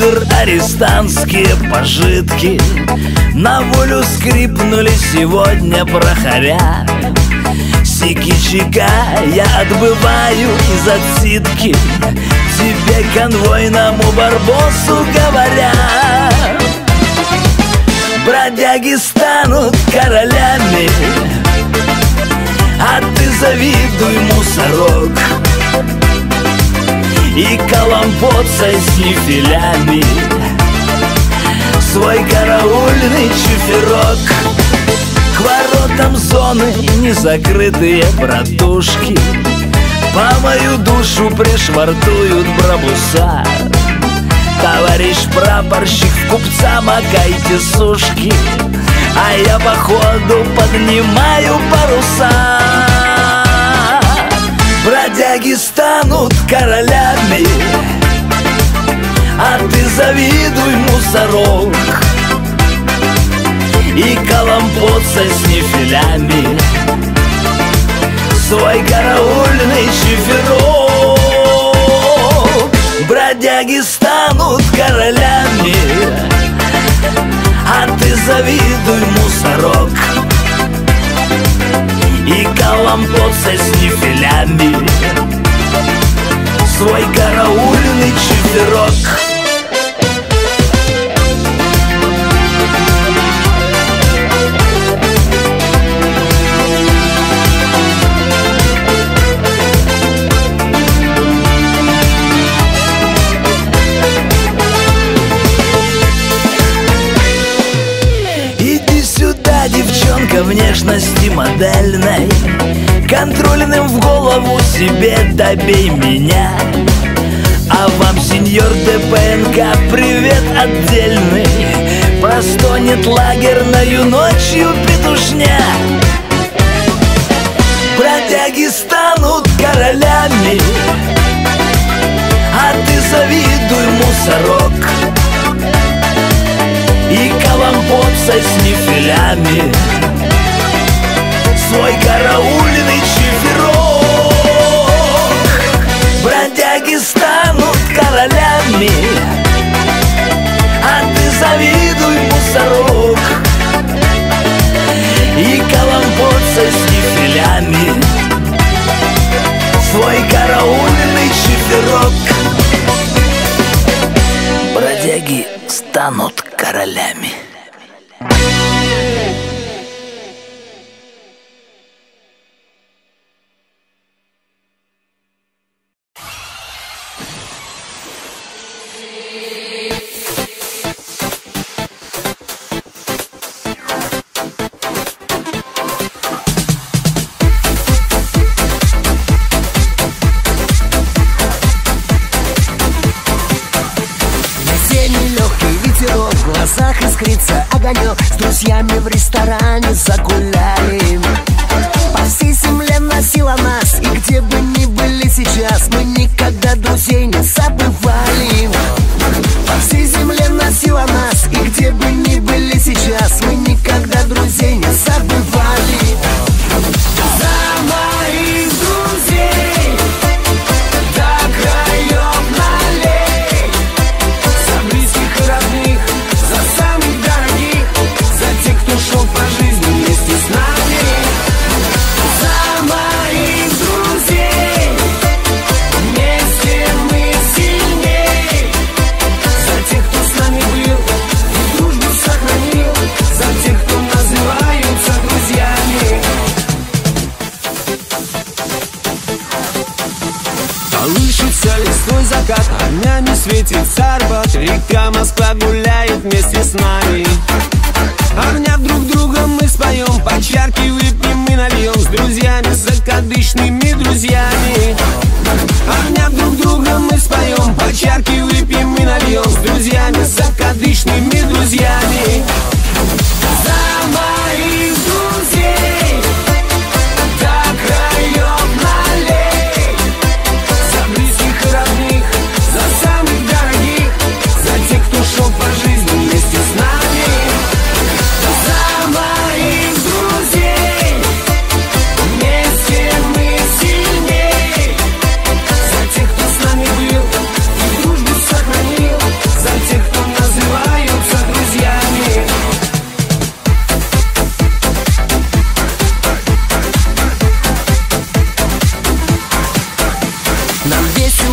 игр арестантские пожитки на волю скрипнули сегодня, проходя. Сики-чика, я отбываю из отсидки, тебе конвойному барбосу говоря. Бродяги станут королями, а ты завидуй, мусорок, и калампоцай с нефилями свой караульный чиферок. К воротам зоны незакрытые братушки по мою душу пришвартуют брабуса. Товарищ прапорщик, в купца макайте сушки, а я походу поднимаю паруса. Бродяги станут королями, а ты завидуй, мусорок, и калампоцай с нефилями свой караульный чиферок. Бродяги станут королями, а ты завидуй, мусорок, и калампоцай с нефилями свой караульный чиферок. Девчонка внешности модельной, контрольным в голову себе добей меня. А вам, сеньор ДПНК, привет отдельный, простонет лагерною ночью петушня. Бродяги станут королями, а ты завидуй, мусорок, и калампоцай с нефилями свой караульный чиферок. Бродяги станут королями, а ты завидуй, мусорок, и калампоцай с нефилями свой караульный чиферок. Бродяги станут королями. С друзьями в ресторане загуляли. По всей земле носила нас, и где бы ни были сейчас, мы никогда друзей не забывали. По всей земле носила нас, и где бы ни были сейчас, мы никогда друзей не забывали. За моих друзей до краев налей, за близких и родных, за самых дорогих, за тех, кто шел по жизни вместе с нами. За моих друзей вместе мы сильней, за тех, кто с нами был и дружбу сохранил, за тех, кто называются друзьями. Колышется лесной закат, огнями светится Арбат, река Москва гуляет вместе с нами. Обняв друг друга мы споем, по чарке выпьем и нальем, с друзьями, закадычными друзьями. Обняв друг друга мы споем, по чарке выпьем и нальем, с друзьями, закадычными друзьями. За моих друзей до краев налей, за близких и родных, за самых дорогих, за тех, кто шел по жизни вместе с нами. За моих друзей вместе мы сильнее,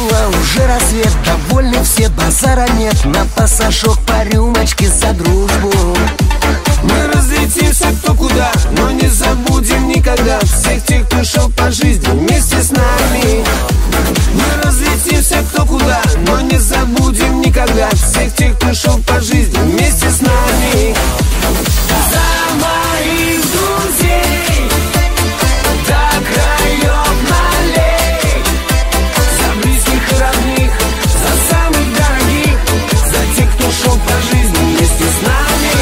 Было уже рассвет, довольны все, базара нет. На пассажок по рюмочке за дружбу. Мы разлетимся кто куда, но не забудем никогда всех тех, кто шел по жизни вместе с нами. Мы разлетимся кто куда, но не забудем никогда всех тех, кто шел по жизни вместе с нами. За моих друзей до краев налей, за близких и родных, за самых дорогих, за тех, кто шел по жизни вместе с нами.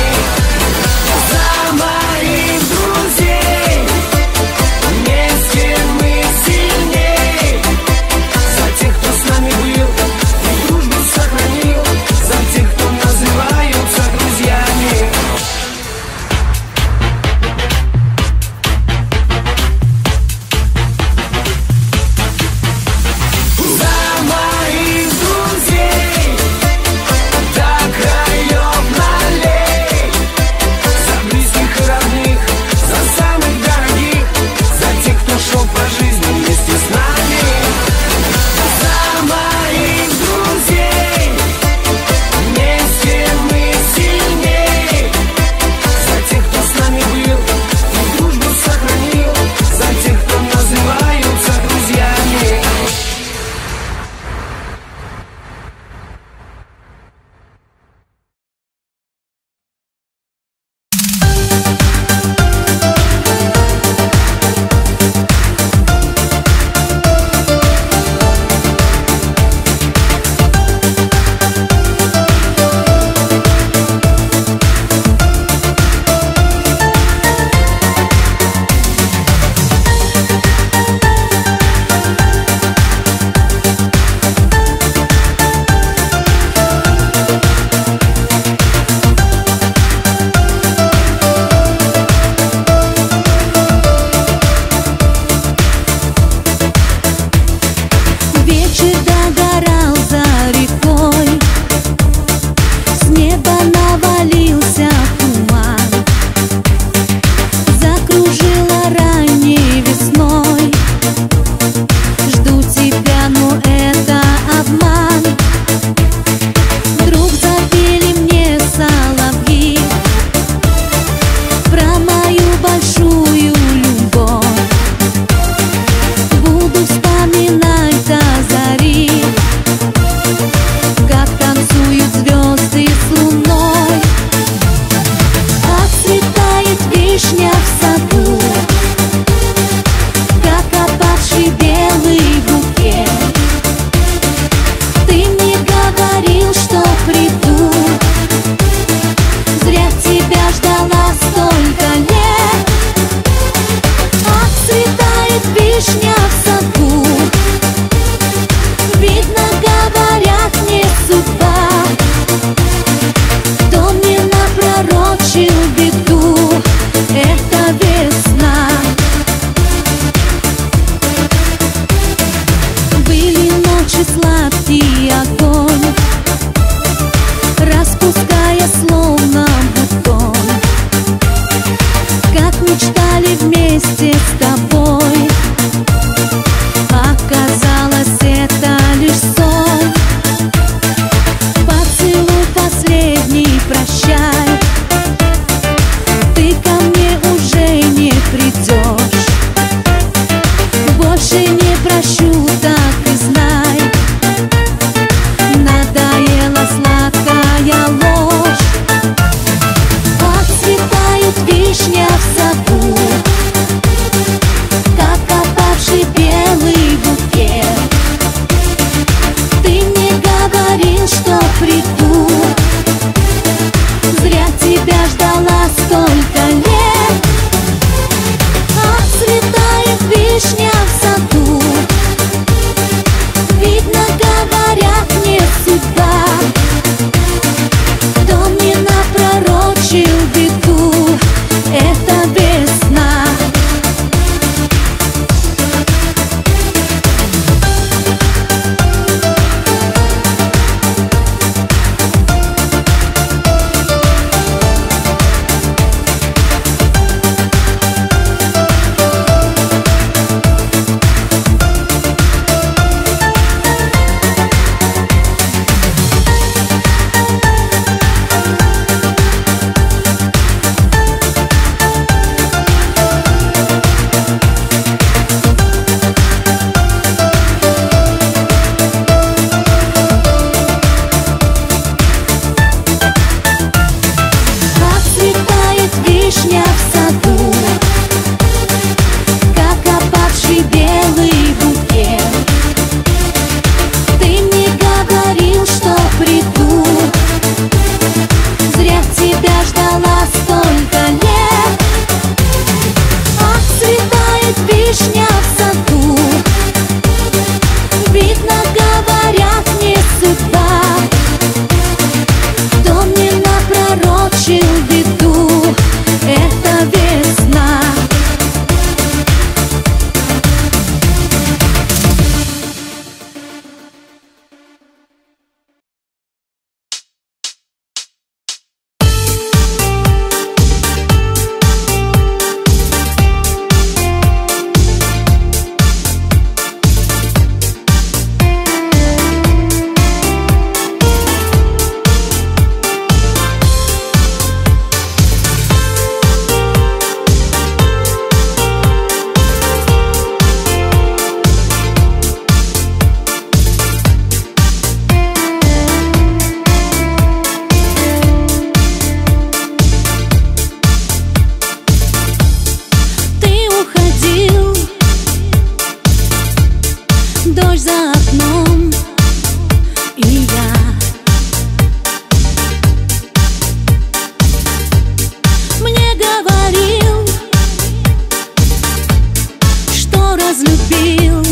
Вишня в саду, за окном и я. Мне говорил, что разлюбил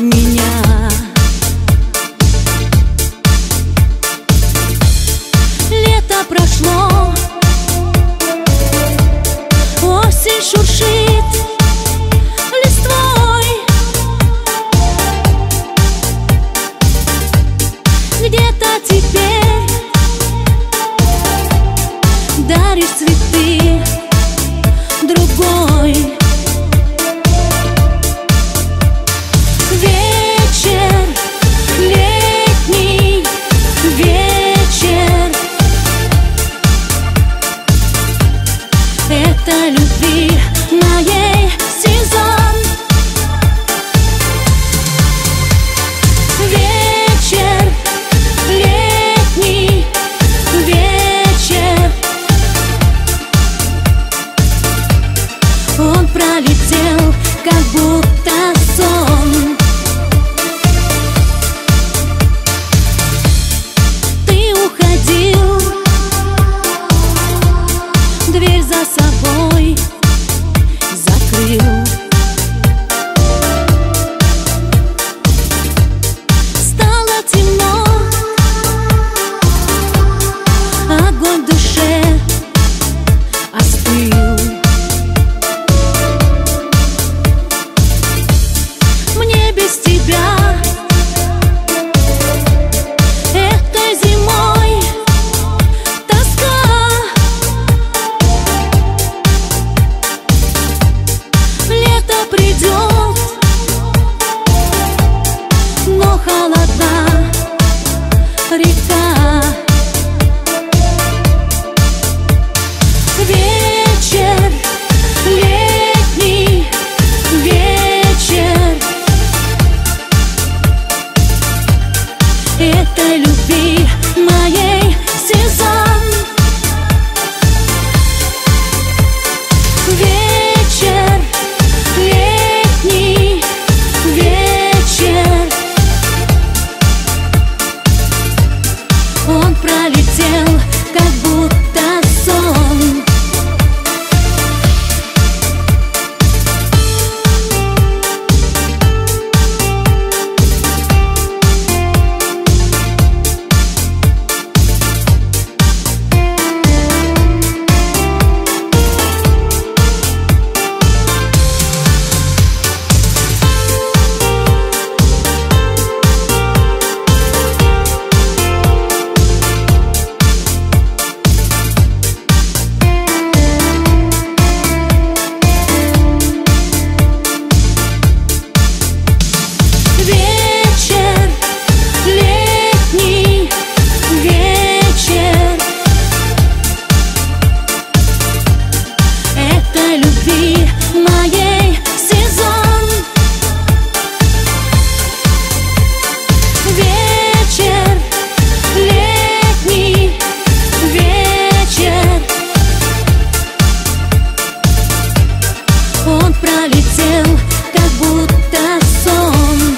меня. Лето прошло, осень шуршит. Где-то теперь даришь цветы другой. Вечер летний, вечер. Это любви моей сезон. Вечер летний, вечер. Он пролетел, как будто сон. Ты уходил, дверь за собой закрыл. Этой любви моей сезон. Вечер летний, вечер. Он пролетел, как будто сон. Пролетел, как будто сон.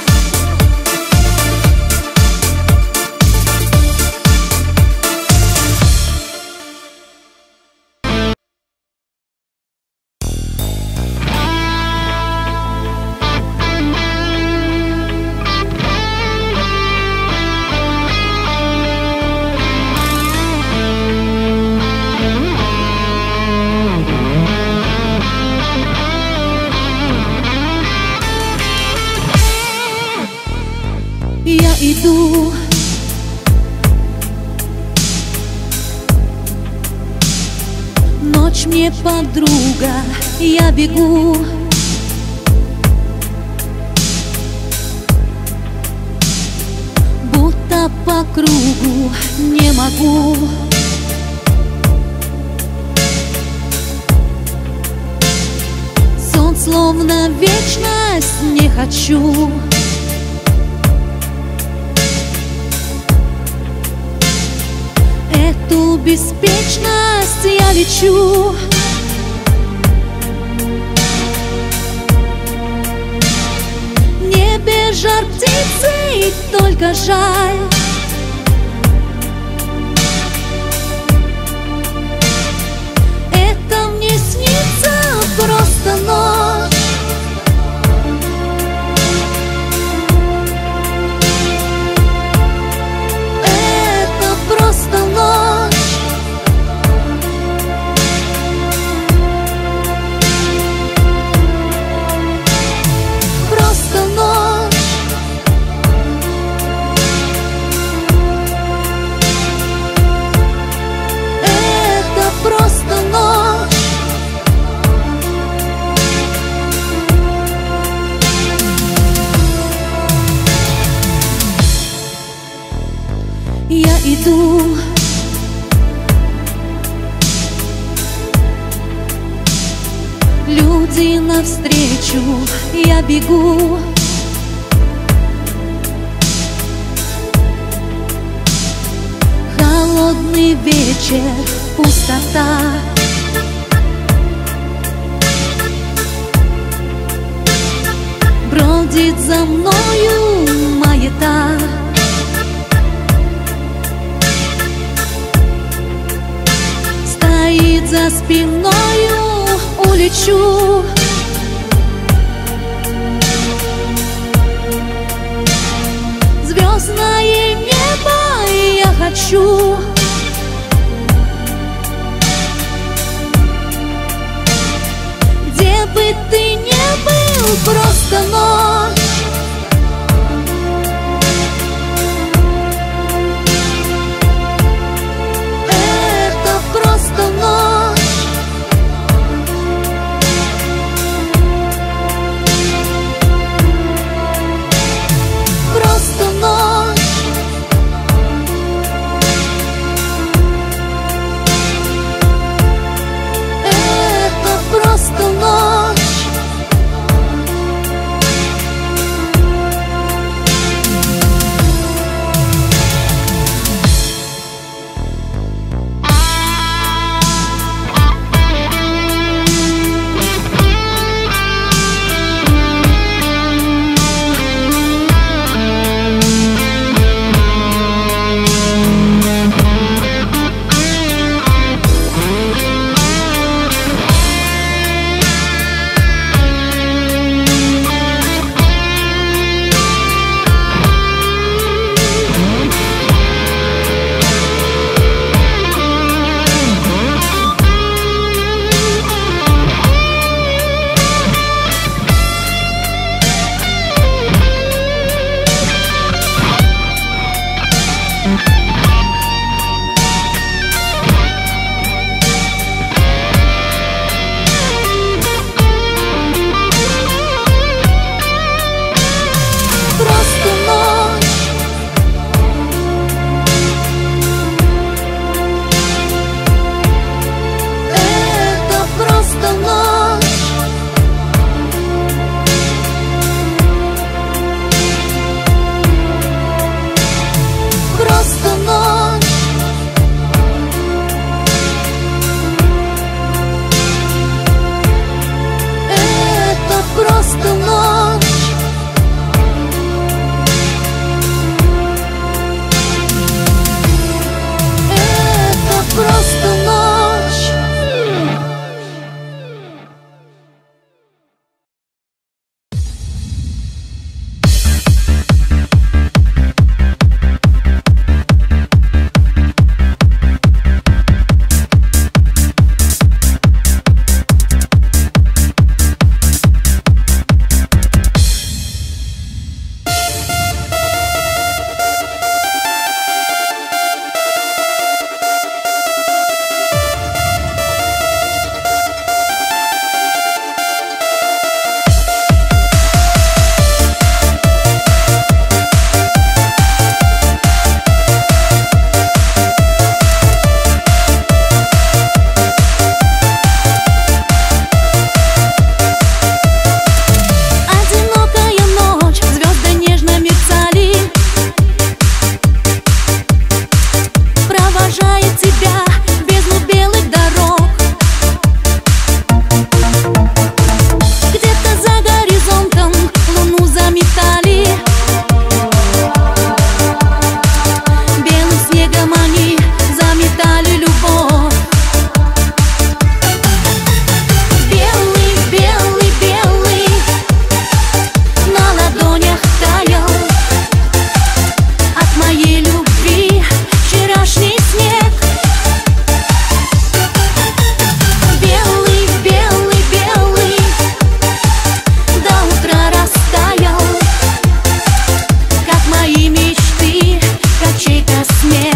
Иду, ночь мне подруга, я бегу. Будто по кругу не могу. Сон словно вечность, не хочу. Эту беспечность я лечу. Не бежи. жар птицы, и только жаль. Это мне снится просто ночь. Это просто ночь. Я иду, люди навстречу, я бегу. Холодный вечер, пустота. Бродит за мною маята. За спиною улечу. Звездное небо я хочу. Где бы ты ни был, просто ночь. Это просто ночь. Просто ночь. ладонях таял от моей любви вчерашний снег. Белый, белый, белый, до утра растаял, как мои мечты, как чей-то смех.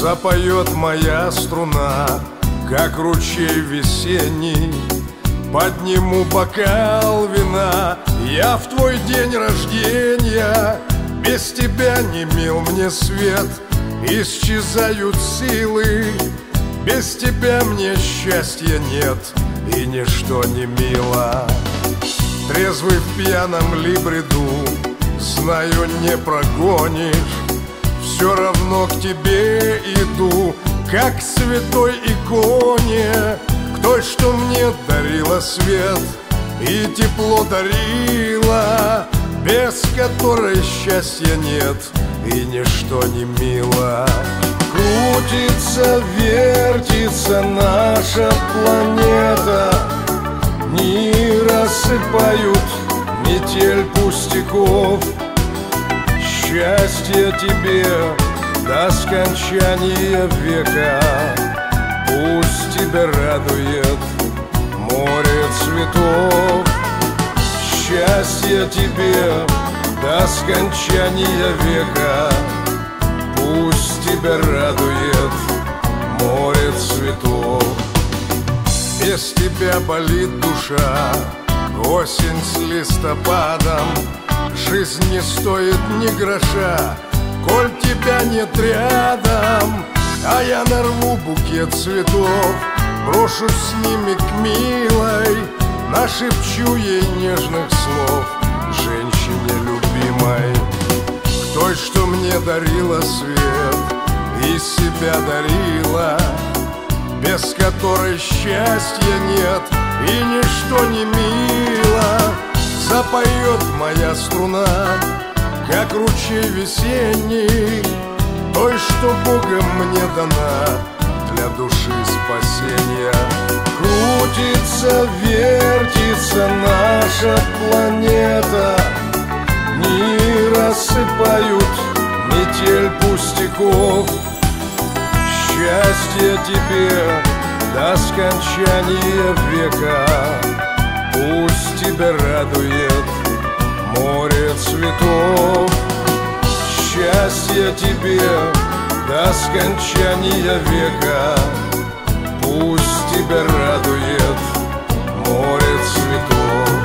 Запоет моя струна, как ручей весенний. Подниму бокал вина, я в твой день рождения. Без тебя не мил мне свет, исчезают силы. Без тебя мне счастья нет, и ничто не мило. Трезвый в пьяном ли бреду, знаю, не прогонишь. Все равно к тебе иду, как к святой иконе, к той, что мне дарила свет и тепло дарила, без которой счастья нет и ничто не мило. Крутится, вертится наша планета, дни рассыпают метель пустяков. Счастье тебе до скончания века, пусть тебя радует море цветов. Счастье тебе до скончания века, пусть тебя радует море цветов. Без тебя болит душа, осень с листопадом. Жизнь не стоит ни гроша, коль тебя нет рядом. А я нарву букет цветов, брошу с ними к милой, нашепчу ей нежных слов, женщине любимой, к той, что мне дарила свет и себя дарила, без которой счастья нет и ничто не мило. Запоет моя струна, как ручей весенний, той, что Богом мне дана для души спасения. Крутится, вертится наша планета, мир рассыпают метель пустяков. Счастье тебе до скончания века, пусть тебя радует море цветов. Счастье тебе до скончания века, пусть тебя радует море цветов.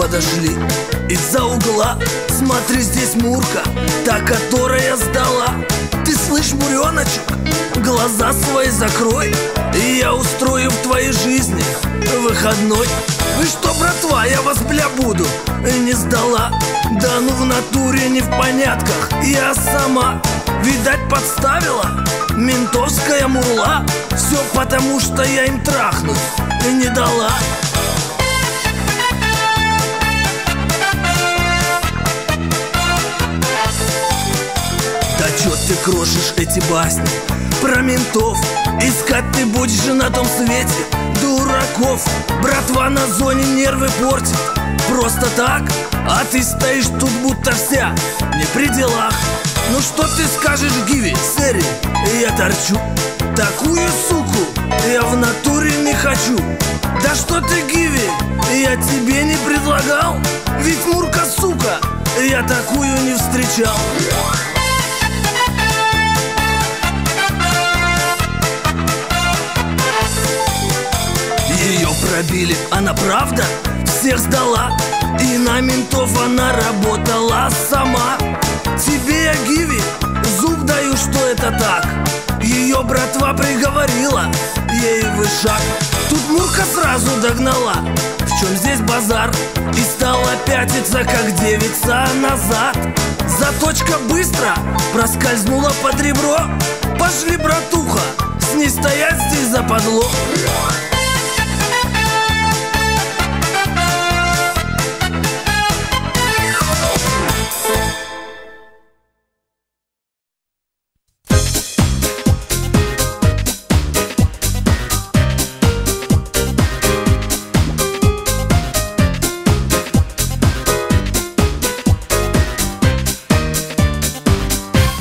подошли из-за угла. Смотри, здесь Мурка, та, которая сдала. Ты слышь, буреночек, глаза свои закрой, и я устрою в твоей жизни выходной. Вы что, братва, я вас, бля, буду не сдала. Да ну в натуре не в понятках, я сама. Видать, подставила ментовская мурла. Все потому, что я им трахнуть не дала. Да чё ты крошишь эти басни про ментов? Искать ты будешь на том свете дураков. Братва на зоне нервы портит просто так, а ты стоишь тут будто вся не при делах. Ну что ты скажешь, Гиви, Сэри, я торчу. Такую суку я в натуре не хочу. Да что ты, Гиви, я тебе не предлагал. Ведь Мурка, сука, я такую не встречал. Ее пробили, она правда всех сдала. И на ментов она работала сама. Тебе я, Гиви, зуб даю, что это так. Ее братва приговорила, ей вышаг. Тут Мурка сразу догнала, в чем здесь базар. И стала пятиться, как девица назад. Заточка быстро проскользнула под ребро. Пошли, братуха, с ней стоять здесь западло.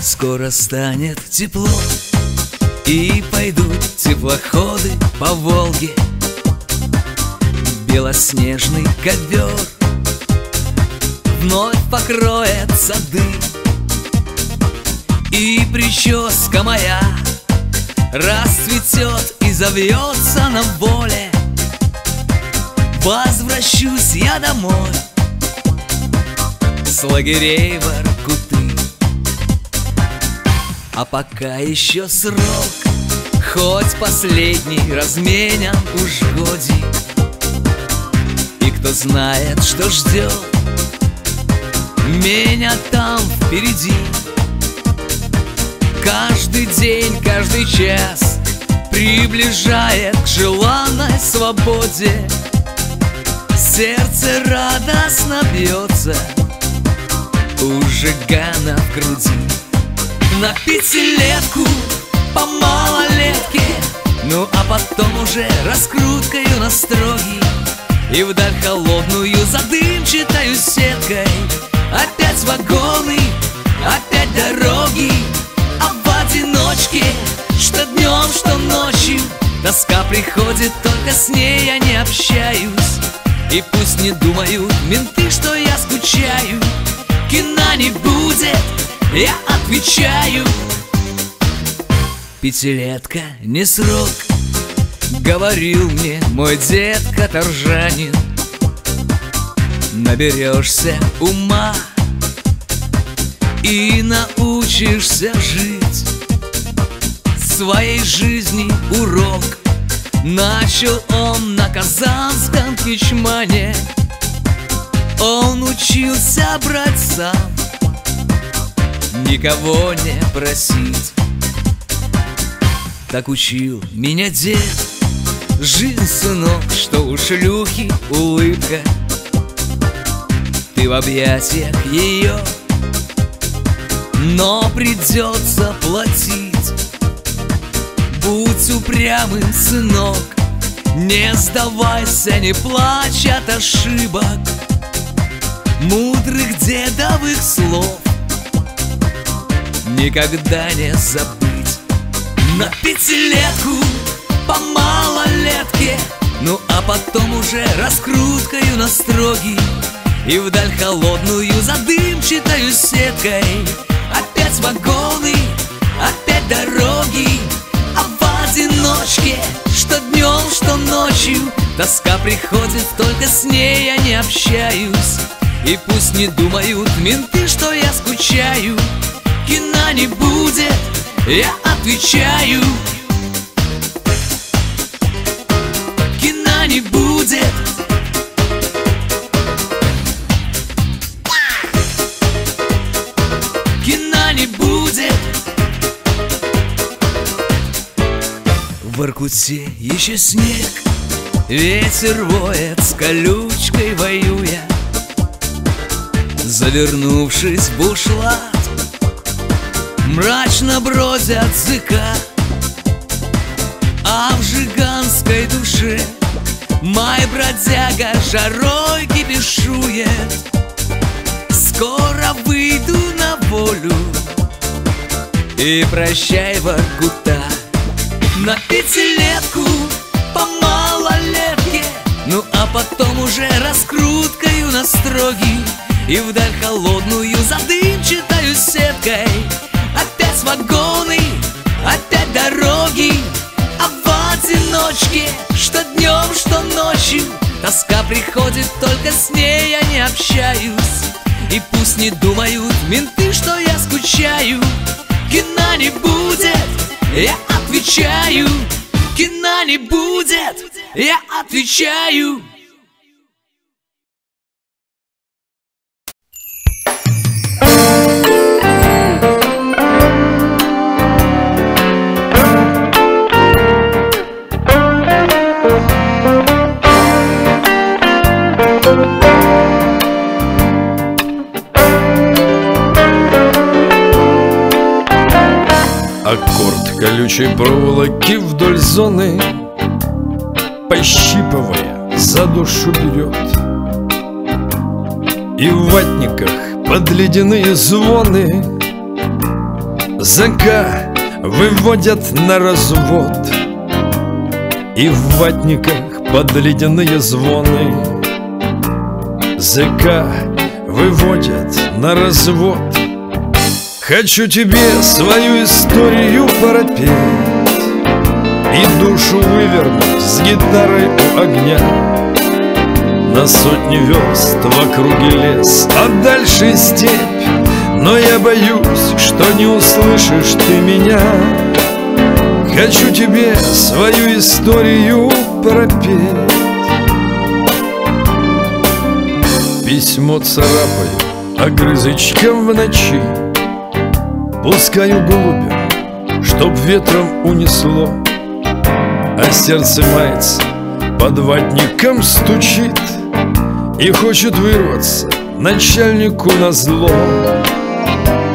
Скоро станет тепло, и пойдут теплоходы по Волге. Белоснежный ковер вновь покроет сады. И прическа моя расцветет и завьется на воле. Возвращусь я домой с лагерей Воркуты. А пока еще срок, хоть последний разменян уж годик. И кто знает, что ждет меня там впереди. Каждый день, каждый час приближает к желанной свободе. Сердце радостно бьется, уже гана в груди. На пятилетку по малолетке, ну а потом уже раскруткою на строги. И вдаль холодную задымчатою сеткой опять вагоны, опять дороги. А в одиночке, что днем, что ночью, тоска приходит, только с ней я не общаюсь. И пусть не думают менты, что я скучаю, кино не будет, я отвечаю. Пятилетка не срок, говорил мне мой дед каторжанин. Наберешься ума и научишься жить. Своей жизни урок начал он на казанском кичмане. Он учился брать сам, никого не просить. Так учил меня дед, жил, сынок, что у шлюхи улыбка. Ты в объятиях ее, но придется платить. Будь упрямым, сынок, не сдавайся, не плачь от ошибок мудрых дедовых слов. Никогда не забыть. На пятилетку по малолетке, ну а потом уже раскруткою на строги. И вдаль холодную задымчатою сеткой опять вагоны, опять дороги. А в одиночке, что днем, что ночью, Тоска приходит, только с ней я не общаюсь. И пусть не думают менты, что я скучаю. Кино не будет, я отвечаю. Кино не будет. Кино не будет. В Иркутске еще снег, ветер воет, с колючкой воюя. Завернувшись в бушлат, мрачно бродят зыка. А в жиганской душе май бродяга жарой кипишует. Скоро выйду на волю и прощай, Воркута. На пятилетку по малолетке, ну а потом уже раскруткаю на строги. И вдаль холодную задымчатою сеткой опять вагоны, опять дороги. А в одиночке, что днем, что ночью, тоска приходит, только с ней я не общаюсь. И пусть не думают менты, что я скучаю. Кино не будет, я отвечаю. Кино не будет, я отвечаю. Аккорд колючей проволоки вдоль зоны, пощипывая, за душу берет. И в ватниках под ледяные звоны ЗК выводят на развод. И в ватниках под ледяные звоны ЗК выводят на развод. Хочу тебе свою историю пропеть и душу вывернуть с гитарой у огня. На сотни верст в округе лес, а дальше степь, но я боюсь, что не услышишь ты меня. Хочу тебе свою историю пропеть. Письмо царапаю огрызочком в ночи, пускаю голубя, чтоб ветром унесло. А сердце мается, под ватником стучит и хочет вырваться начальнику назло.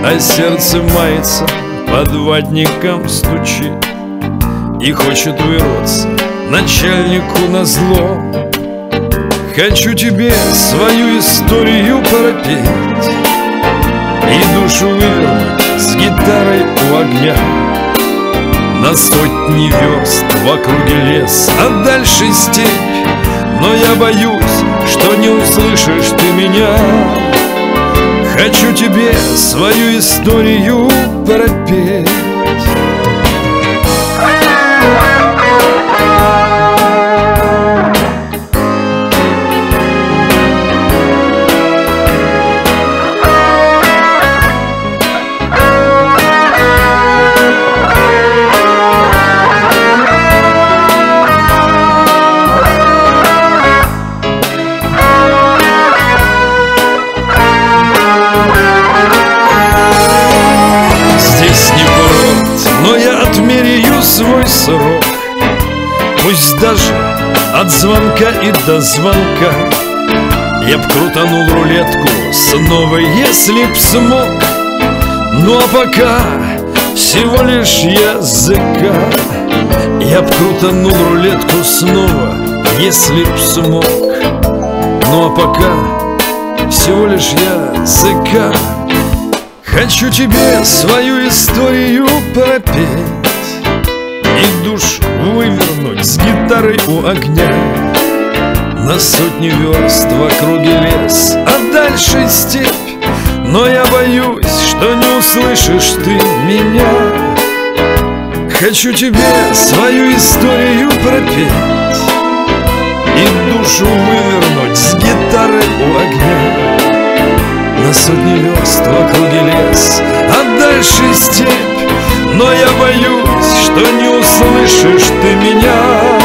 А сердце мается, под ватником стучит и хочет вырваться начальнику назло. Хочу тебе свою историю пропеть и душу вывернуть с гитарой у огня. На сотни верст в округе лес, а дальше степь, но я боюсь, что не услышишь ты меня. Хочу тебе свою историю пропеть. Срок. Пусть даже от звонка и до звонка я б крутанул рулетку снова, если б смог. Ну а пока всего лишь языка, я б крутанул рулетку снова, если б смог. Ну а пока всего лишь языка. Хочу тебе свою историю пропеть и душу вывернуть с гитарой у огня. На сотни верст в округе лес, а дальше степь, но я боюсь, что не услышишь ты меня. Хочу тебе свою историю пропеть и душу вывернуть с гитары у огня. На сотни верст в округе лес, а дальше степь, но я боюсь, что не услышишь ты меня.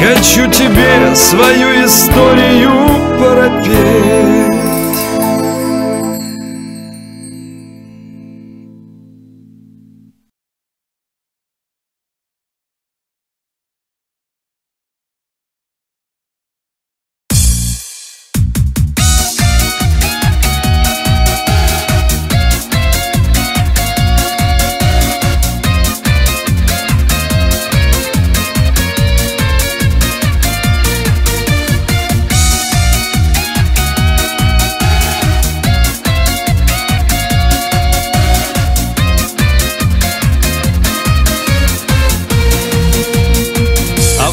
Хочу тебе свою историю пропеть.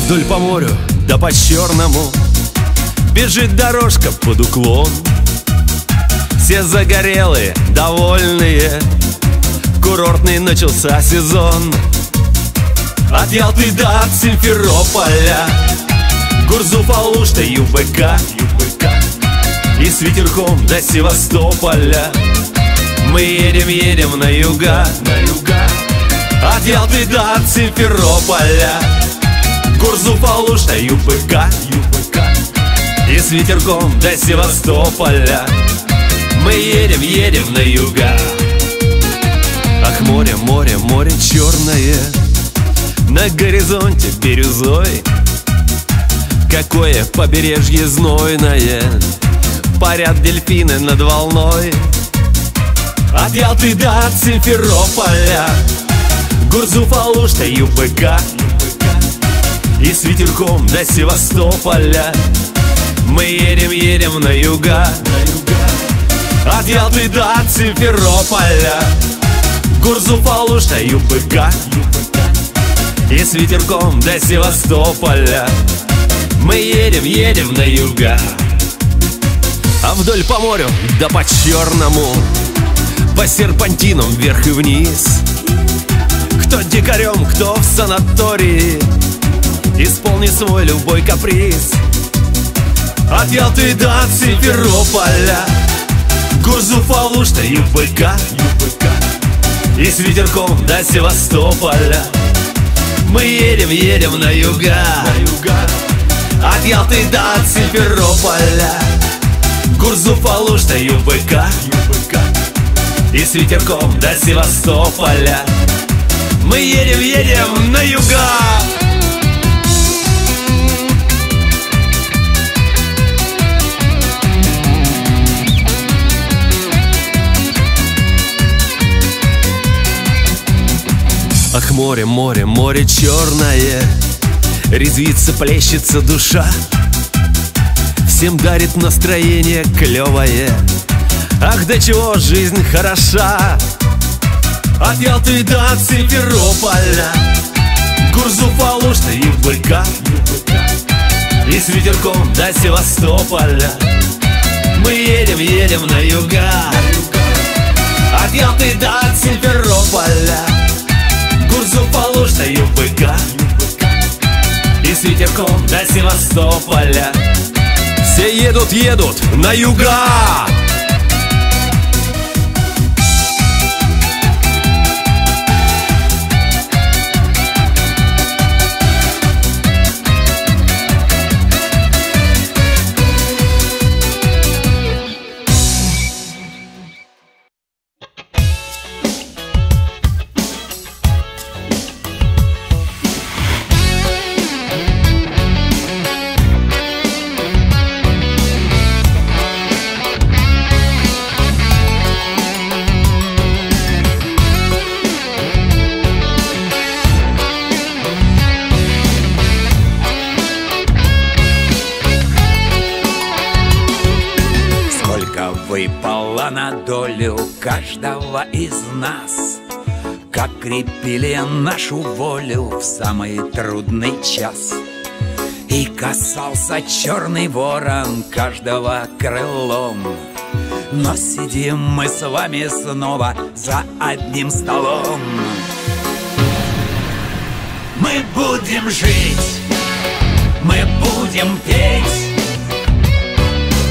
Вдоль по морю, да по черному бежит дорожка под уклон. Все загорелые, довольные, курортный начался сезон. От Ялты до от Симферополя, Гурзуф, Алушта, ЮБК, и с ветерком до Севастополя мы едем на юга. От Ялты до от Симферополя, Гурзуф, Алушта, ЮБК, и с ветерком до Севастополя мы едем на юга. Ах, море, море, море черное, на горизонте бирюзой. Какое побережье знойное, парят дельфины над волной. От Ялты до Симферополя, Гурзуф, Алушта, ЮБК, и с ветерком до Севастополя мы едем на юга. От Ялты до Симферополя, Гурзуф, Алушта, ЮБК, и с ветерком до Севастополя мы едем на юга. А вдоль по морю, да по черному, по серпантинам вверх и вниз. Кто дикарем, кто в санатории, исполни свой любой каприз. От Ялты до Симферополя, Гурзуф, Алушта, ЮБК, и с ветерком до Севастополя мы едем на юга. От Ялты до Симферополя, Гурзуф, Алушта, ЮБК, и с ветерком до Севастополя мы едем на юга. Ах, море, море, море черное, резвится, плещется душа, всем дарит настроение клевое. Ах, до чего жизнь хороша. От Ялты до Симферополя, Гурзуф, Алушта, ЮБК, и с ветерком до Севастополя мы едем на юга. От Ялты до Симферополя, Гурзуф, Алушта, ЮБК, и с ветерком до Севастополя все едут на юга. На долю каждого из нас, как крепили нашу волю в самый трудный час. И касался черный ворон каждого крылом, но сидим мы с вами снова за одним столом. Мы будем жить, мы будем петь,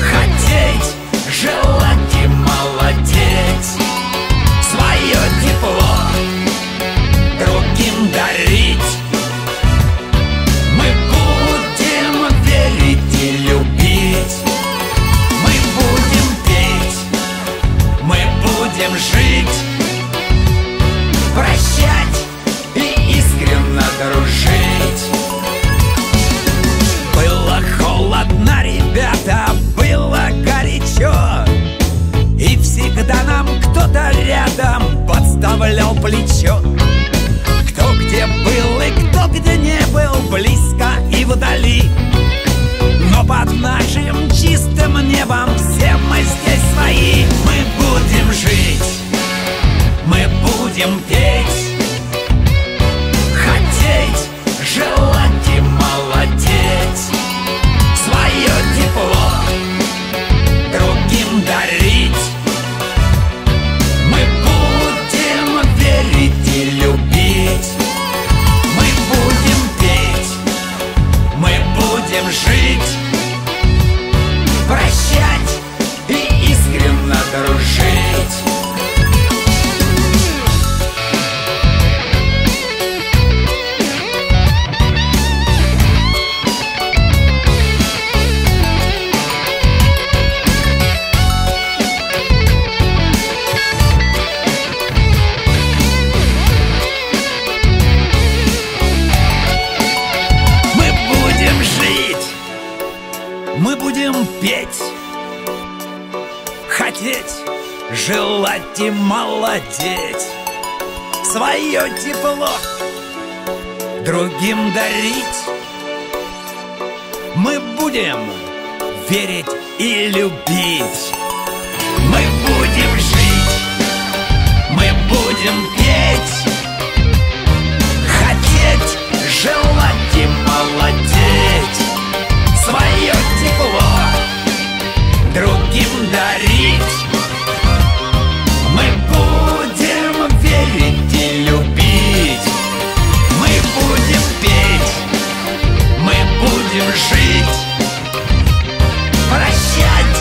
хотеть, желать и молодеть, свое тепло другим дарить. Мы будем верить и любить, мы будем петь, мы будем жить, прощать и искренно дружить. Было холодно, ребята, было горячо, и всегда нам кто-то рядом подставлял плечо. Кто где был и кто где не был, близко и вдали, но под нашим чистым небом все мы здесь свои. Мы будем жить, мы будем петь, хотеть, желать и молодеть, свое тепло другим дарить. Мы будем верить и любить, мы будем петь, мы будем жить, прощать и искренно дружить. Мы будем петь, хотеть, желать и молодеть, свое тепло другим дарить. Мы будем верить и любить, мы будем жить, мы будем петь, хотеть, желать и молодеть, свое тепло другим дарить. Мы будем верить и любить, мы будем петь, мы будем жить, прощать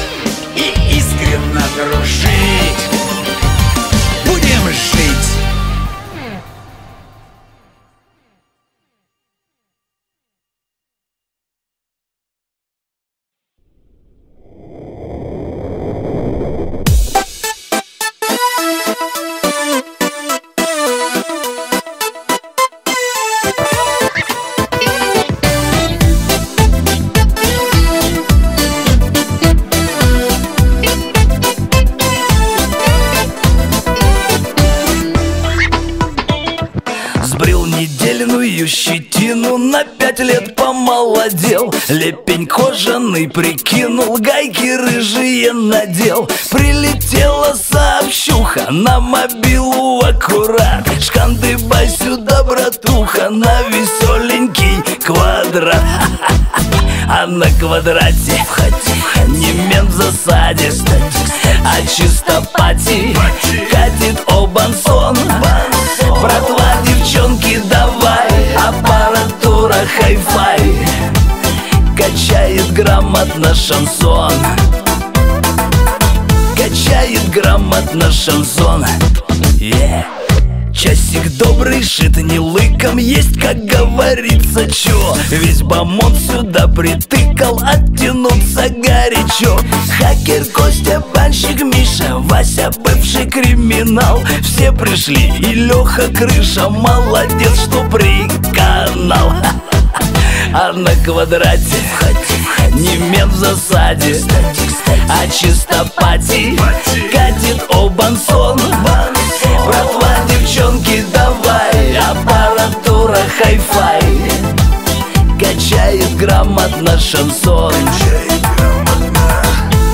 и искренно дружить. Будем жить. Щетину на 5 лет помолодел, лепень кожаный прикинул, гайки рыжие надел. Прилетела сообщуха на мобилу аккурат, шкандыбай сюда, братуха, на веселенький квадрат. А на квадрате не мент в засаде, а чистопати катит обансон. Братва, девчонки, давай, аппаратура хай-фай качает грамотно шансон, качает грамотно шансон. Yeah. Часик добрый, шит не лыком, есть, как говорится, чё. Весь бомон сюда притыкал, оттянуться горячо. Хакер Костя, банщик Миша, Вася бывший криминал. Все пришли, и Лёха крыша, молодец, что приканал. А на квадрате не мент в засаде, а чистопати катит обансон. Братва, девчонки, давай, аппаратура хай-фай качает грамотно шансон,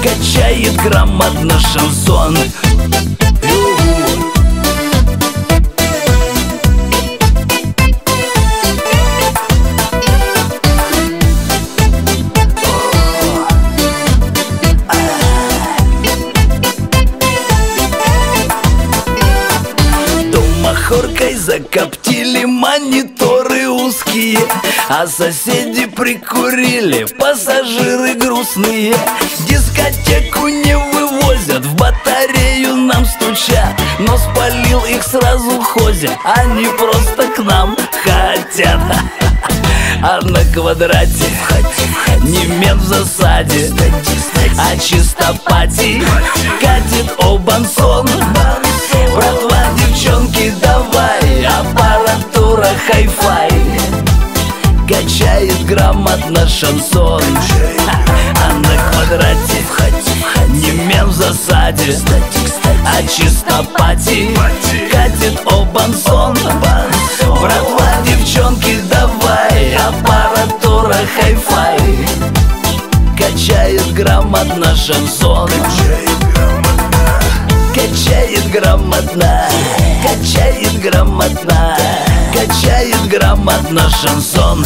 качает грамотно шансон. Закоптил Телевизоры, мониторы узкие, а соседи прикурили, пассажиры грустные. Дискотеку не вывозят, в батарею нам стучат, но спалил их сразу Хозя, они просто к нам хотят. А на квадрате не мент в засаде, а чистопати катит Обансон. Братва, девчонки, давай, аппаратура хай-фай качает грамотно шансон. А на квадрате не мент в засаде, а чистопати катит Обансон. Братва, девчонки, давай, аппаратура хай-фай качает грамотно шансон. Качает грамотно, качает грамотно, качает грамотно шансон.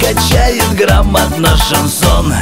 Качает грамотно шансон.